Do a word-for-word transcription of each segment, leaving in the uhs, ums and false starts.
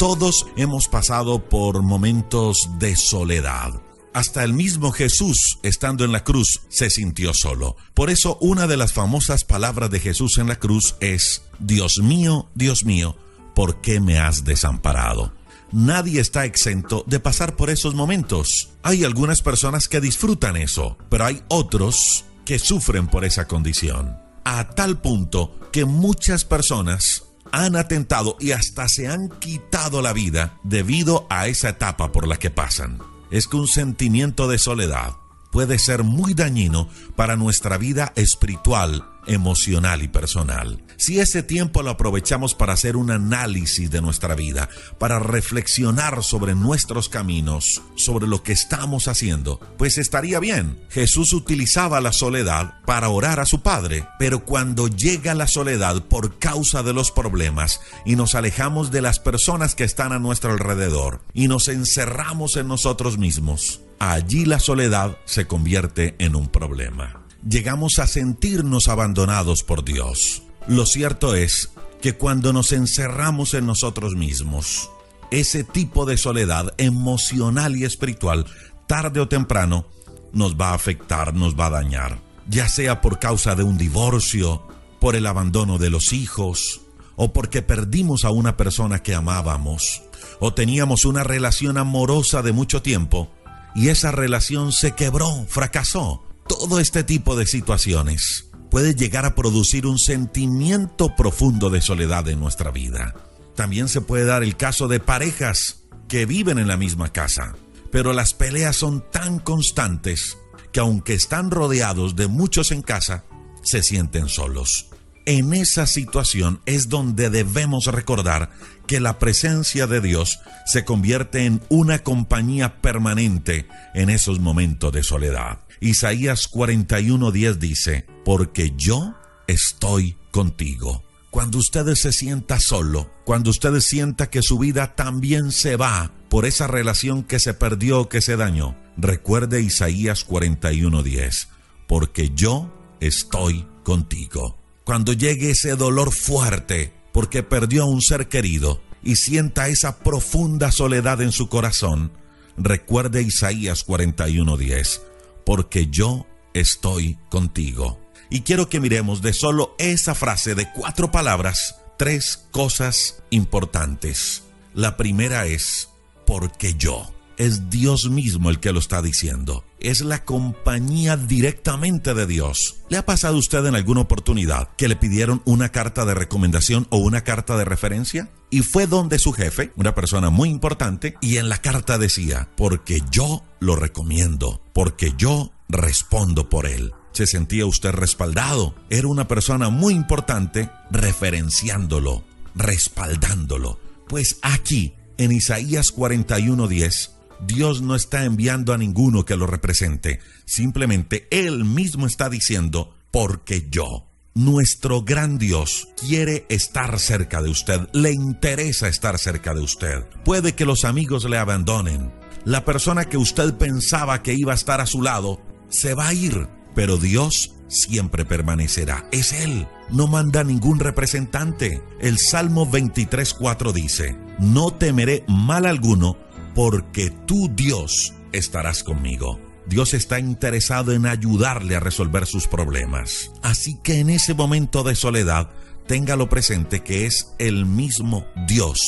Todos hemos pasado por momentos de soledad. Hasta el mismo Jesús, estando en la cruz, se sintió solo. Por eso, una de las famosas palabras de Jesús en la cruz es: Dios mío, Dios mío, ¿por qué me has desamparado? Nadie está exento de pasar por esos momentos. Hay algunas personas que disfrutan eso, pero hay otros que sufren por esa condición, a tal punto que muchas personas han atentado y hasta se han quitado la vida debido a esa etapa por la que pasan. Es que un sentimiento de soledad puede ser muy dañino para nuestra vida espiritual, emocional y personal. Si ese tiempo lo aprovechamos para hacer un análisis de nuestra vida, para reflexionar sobre nuestros caminos, sobre lo que estamos haciendo, pues estaría bien. Jesús utilizaba la soledad para orar a su Padre, pero cuando llega la soledad por causa de los problemas y nos alejamos de las personas que están a nuestro alrededor y nos encerramos en nosotros mismos, allí la soledad se convierte en un problema. Llegamos a sentirnos abandonados por Dios. Lo cierto es que cuando nos encerramos en nosotros mismos, ese tipo de soledad emocional y espiritual, tarde o temprano, nos va a afectar, nos va a dañar. Ya sea por causa de un divorcio, por el abandono de los hijos, o porque perdimos a una persona que amábamos, o teníamos una relación amorosa de mucho tiempo y esa relación se quebró, fracasó. Todo este tipo de situaciones puede llegar a producir un sentimiento profundo de soledad en nuestra vida. También se puede dar el caso de parejas que viven en la misma casa, pero las peleas son tan constantes que aunque están rodeados de muchos en casa, se sienten solos. En esa situación es donde debemos recordar que la presencia de Dios se convierte en una compañía permanente en esos momentos de soledad. Isaías cuarenta y uno diez dice: porque yo estoy contigo. Cuando usted se sienta solo, cuando usted sienta que su vida también se va por esa relación que se perdió o que se dañó, recuerde Isaías cuarenta y uno diez: porque yo estoy contigo. Cuando llegue ese dolor fuerte porque perdió a un ser querido y sienta esa profunda soledad en su corazón, recuerde Isaías cuarenta y uno diez: porque yo estoy contigo. Y quiero que miremos de solo esa frase de cuatro palabras, tres cosas importantes. La primera es: porque yo. Es Dios mismo el que lo está diciendo. Es la compañía directamente de Dios. ¿Le ha pasado a usted en alguna oportunidad que le pidieron una carta de recomendación o una carta de referencia? Y fue donde su jefe, una persona muy importante, y en la carta decía: porque yo lo recomiendo, porque yo respondo por él. ¿Se sentía usted respaldado? Era una persona muy importante referenciándolo, respaldándolo. Pues aquí, en Isaías cuarenta y uno diez, Dios no está enviando a ninguno que lo represente. Simplemente Él mismo está diciendo: porque yo. Nuestro gran Dios quiere estar cerca de usted. Le interesa estar cerca de usted. Puede que los amigos le abandonen. La persona que usted pensaba que iba a estar a su lado se va a ir. Pero Dios siempre permanecerá. Es Él. No manda ningún representante. El Salmo veintitrés cuatro dice: no temeré mal alguno, porque tú, Dios, estarás conmigo. Dios está interesado en ayudarle a resolver sus problemas. Así que en ese momento de soledad, téngalo presente que es el mismo Dios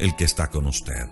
el que está con usted.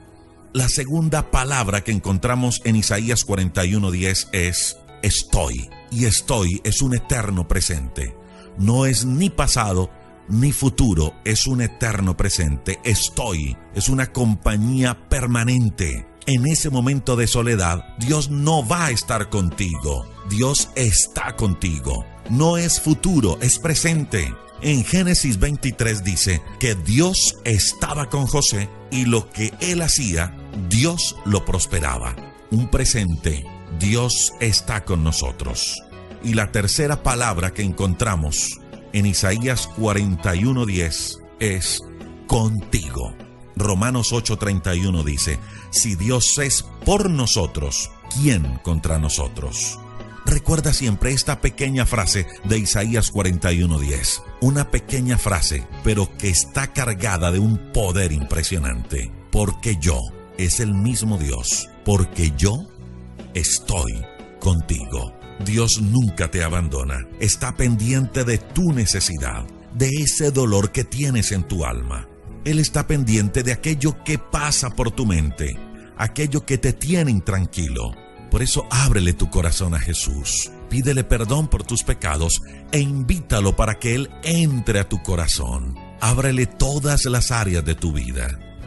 La segunda palabra que encontramos en Isaías cuarenta y uno diez es estoy. Y estoy es un eterno presente. No es ni pasado ni futuro, es un eterno presente. Estoy es una compañía permanente. En ese momento de soledad, Dios no va a estar contigo. Dios está contigo. No es futuro, es presente. En Génesis veintitrés dice que Dios estaba con José y lo que él hacía, Dios lo prosperaba. Un presente. Dios está con nosotros. Y la tercera palabra que encontramos en Isaías cuarenta y uno diez es contigo. Romanos ocho treinta y uno dice: si Dios es por nosotros, ¿quién contra nosotros? Recuerda siempre esta pequeña frase de Isaías cuarenta y uno diez. Una pequeña frase, pero que está cargada de un poder impresionante. porque yo, es el mismo Dios, porque yo estoy contigo. Dios nunca te abandona, está pendiente de tu necesidad, de ese dolor que tienes en tu alma. Él está pendiente de aquello que pasa por tu mente, aquello que te tiene intranquilo. Por eso ábrele tu corazón a Jesús, pídele perdón por tus pecados e invítalo para que Él entre a tu corazón. Ábrele todas las áreas de tu vida,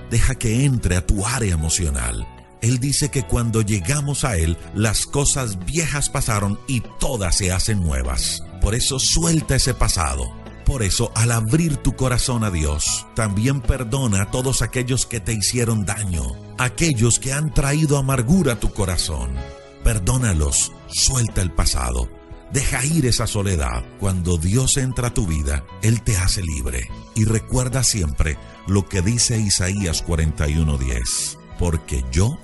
deja que entre a tu área emocional. Él dice que cuando llegamos a Él, las cosas viejas pasaron y todas se hacen nuevas. Por eso suelta ese pasado. Por eso, al abrir tu corazón a Dios, también perdona a todos aquellos que te hicieron daño, aquellos que han traído amargura a tu corazón. Perdónalos, suelta el pasado, deja ir esa soledad. Cuando Dios entra a tu vida, Él te hace libre. Y recuerda siempre lo que dice Isaías cuarenta y uno diez, porque yo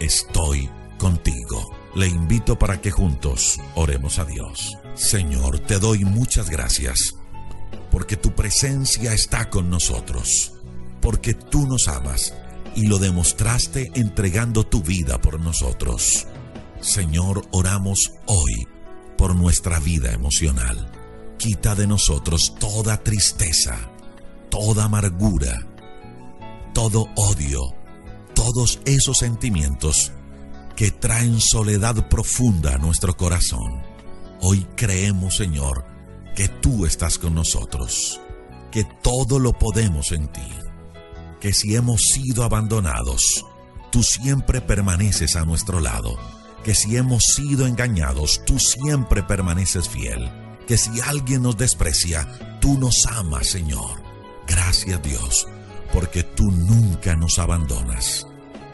estoy contigo. Le invito para que juntos oremos a Dios. Señor, te doy muchas gracias, porque tu presencia está con nosotros, porque tú nos amas y lo demostraste entregando tu vida por nosotros. Señor, oramos hoy por nuestra vida emocional. Quita de nosotros toda tristeza, toda amargura, todo odio, todos esos sentimientos que traen soledad profunda a nuestro corazón. Hoy creemos, Señor, que tú estás con nosotros, que todo lo podemos en ti, que si hemos sido abandonados, tú siempre permaneces a nuestro lado, que si hemos sido engañados, tú siempre permaneces fiel, que si alguien nos desprecia, tú nos amas, Señor. Gracias, Dios, porque tú nunca nos abandonas.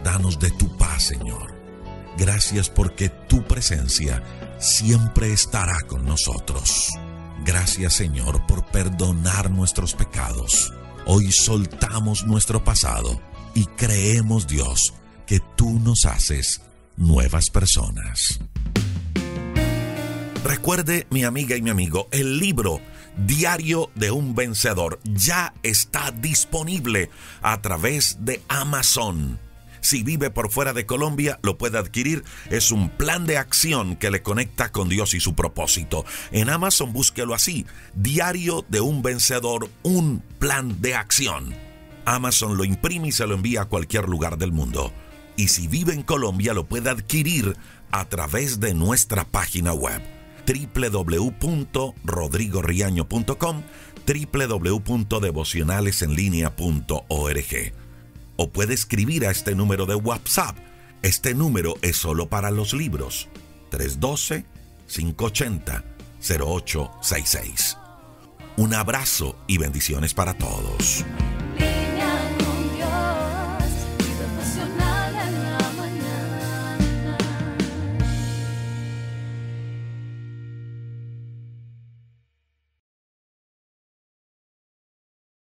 Danos de tu paz, Señor. Gracias porque tu presencia siempre estará con nosotros. Gracias, Señor, por perdonar nuestros pecados. Hoy soltamos nuestro pasado y creemos, Dios, que tú nos haces nuevas personas. Recuerde, mi amiga y mi amigo, el libro Diario de un Vencedor ya está disponible a través de Amazon. Si vive por fuera de Colombia, lo puede adquirir. Es un plan de acción que le conecta con Dios y su propósito. En Amazon búsquelo así, Diario de un Vencedor, un plan de acción. Amazon lo imprime y se lo envía a cualquier lugar del mundo. Y si vive en Colombia, lo puede adquirir a través de nuestra página web, doble u doble u doble u punto rodrigo riaño punto com, doble u doble u doble u punto devocionales en línea punto org. O puede escribir a este número de WhatsApp. Este número es solo para los libros. tres uno dos, cinco ocho cero, cero ocho seis seis. Un abrazo y bendiciones para todos.